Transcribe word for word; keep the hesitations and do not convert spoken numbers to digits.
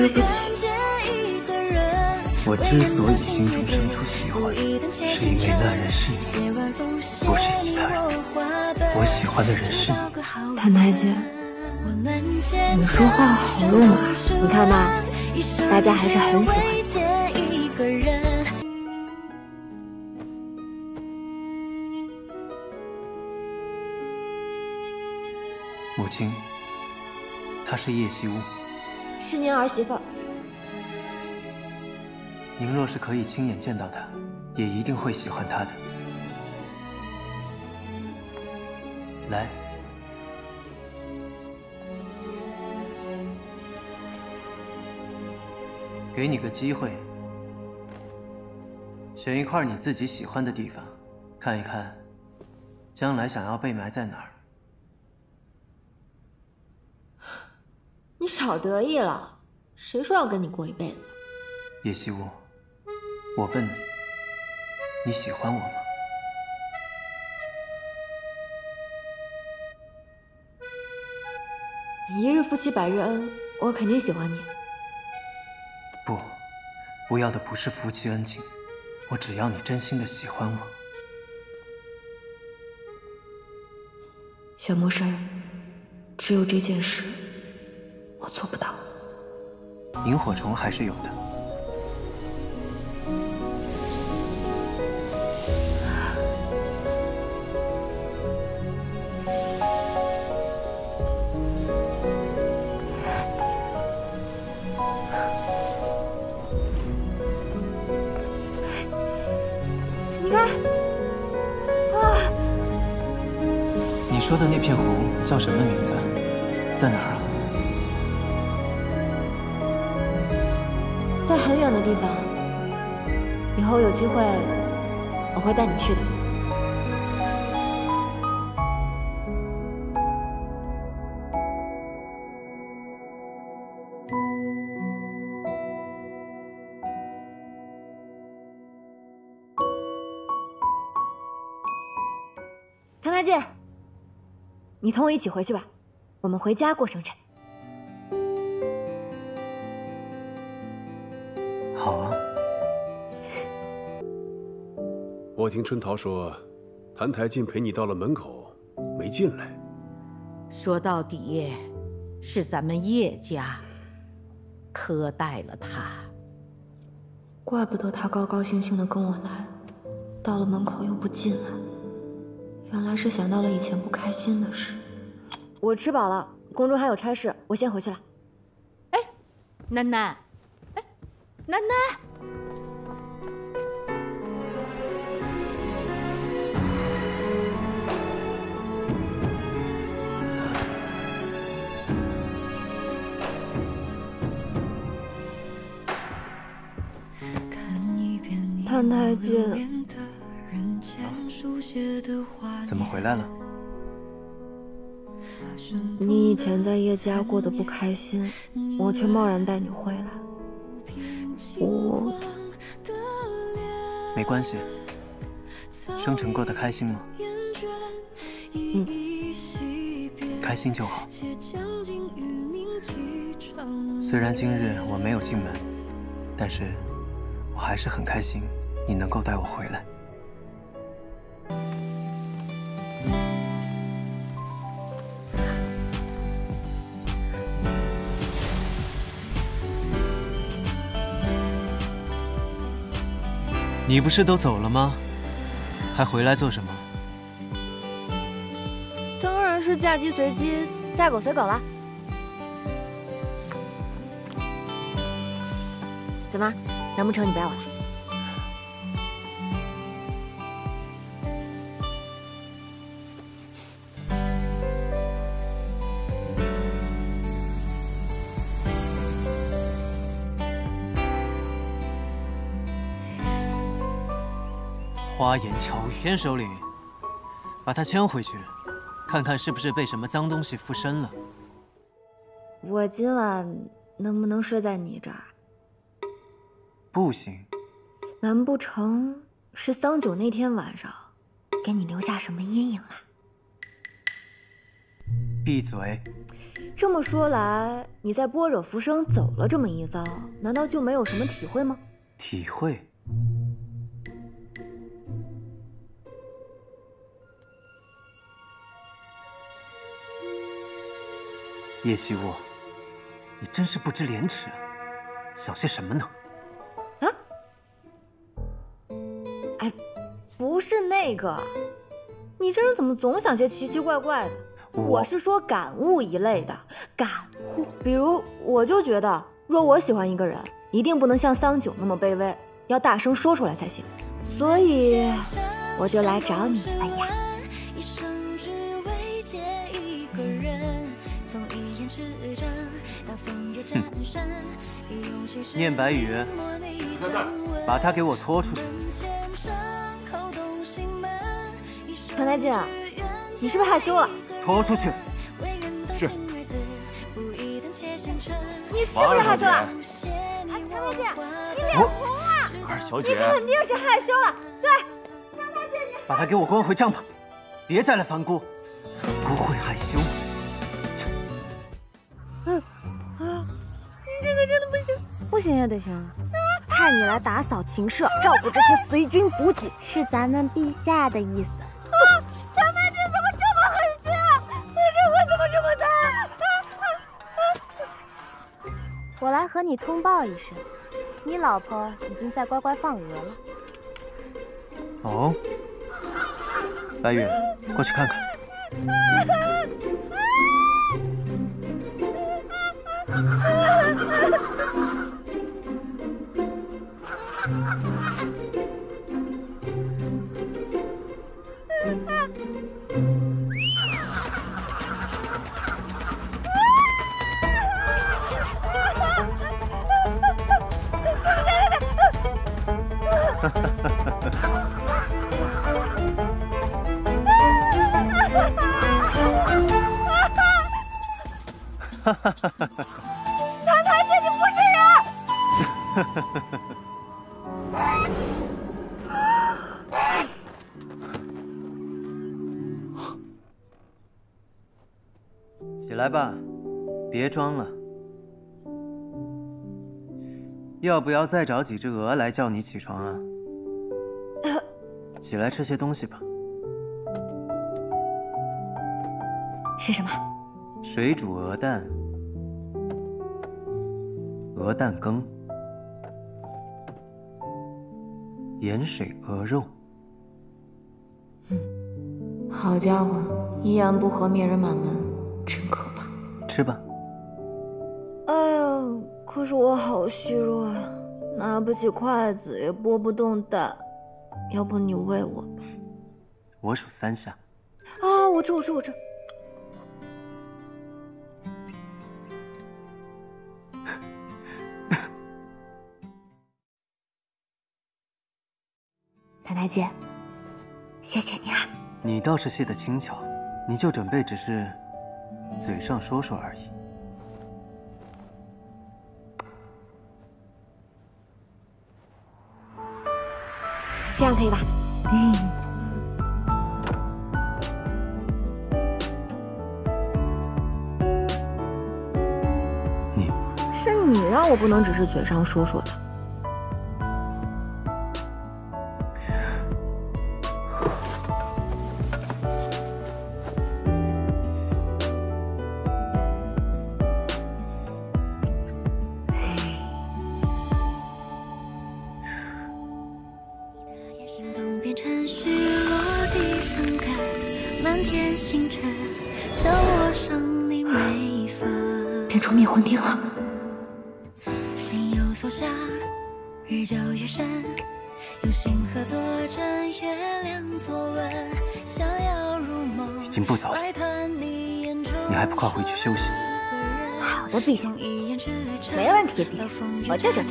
对不起，我之所以心中生出喜欢，是因为那人是你，不是其他人。我喜欢的人是你。澹台姐，你说话好肉麻，你看吧，大家还是很喜欢你。 母亲，她是叶惜物，是您儿媳妇。您若是可以亲眼见到她，也一定会喜欢她的。来，给你个机会，选一块你自己喜欢的地方，看一看，将来想要被埋在哪儿。 你少得意了，谁说要跟你过一辈子？叶惜物，我问你，你喜欢我吗？一日夫妻百日恩，我肯定喜欢你。不，我要的不是夫妻恩情，我只要你真心的喜欢我。小魔神，只有这件事。 我做不到。萤火虫还是有的。你看，啊！你说的那片湖叫什么名字？在哪儿啊？ 在很远的地方，以后有机会我会带你去的。澹台姐，你同我一起回去吧，我们回家过生辰。 好啊！我听春桃说，澹台竟陪你到了门口，没进来。说到底，是咱们叶家苛待了他。怪不得他高高兴兴的跟我来，到了门口又不进来，原来是想到了以前不开心的事。我吃饱了，宫中还有差事，我先回去了。哎，囡囡。 囡囡，澹台姐，怎么回来了？你以前在叶家过得不开心，我却贸然带你回来。 我没关系，生辰过得开心吗？嗯，开心就好。虽然今日我没有进门，但是我还是很开心，你能够带我回来。你不是都走了吗？还回来做什么？当然是嫁鸡随鸡，嫁狗随狗啦。怎么？难不成你不爱我花言巧语，严首领，把他牵回去，看看是不是被什么脏东西附身了。我今晚能不能睡在你这儿？不行。难不成是桑九那天晚上给你留下什么阴影了？闭嘴。这么说来，你在般若浮生走了这么一遭，难道就没有什么体会吗？体会？叶希雾，你真是不知廉耻啊，想些什么呢？啊？哎，不是那个，你这人怎么总想些奇奇怪怪的？ 我, 我是说感悟一类的感悟，比如我就觉得，若我喜欢一个人，一定不能像桑九那么卑微，要大声说出来才行。所以我就来找你了呀。哼，念白雨，把他给我拖出去。唐太君，你是不是害羞了？ 拖出去！是。你是不是害羞了？哎，张大姐，你脸红了。二小姐，你肯定是害羞了。对，张大姐，你把她给我关回帐篷，别再来烦姑。不会害羞。嗯啊，你这个真的不行，不行也得行。派你来打扫禽舍，照顾这些随军补给，是咱们陛下的意思。 我来和你通报一声，你老婆已经在乖乖放鹅了。哦，白羽，过去看看。唐太君，你不是人！起来吧，别装了。要不要再找几只鹅来叫你起床啊？起来吃些东西吧。是什么？水煮鹅蛋。 鹅蛋羹、盐水鹅肉，嗯，好家伙，一言不合灭人满门，真可怕。吃吧。哎呀，可是我好虚弱呀、啊，拿不起筷子，也拨不动蛋，要不你喂我吧？我数三下。啊，我吃，我吃，我吃。 白姐，谢谢你啊！你倒是戏得轻巧，你就准备只是嘴上说说而已。这样可以吧？嗯。你是你让我不能只是嘴上说说的。 休息。好的，陛下，没问题，陛下，我这就走。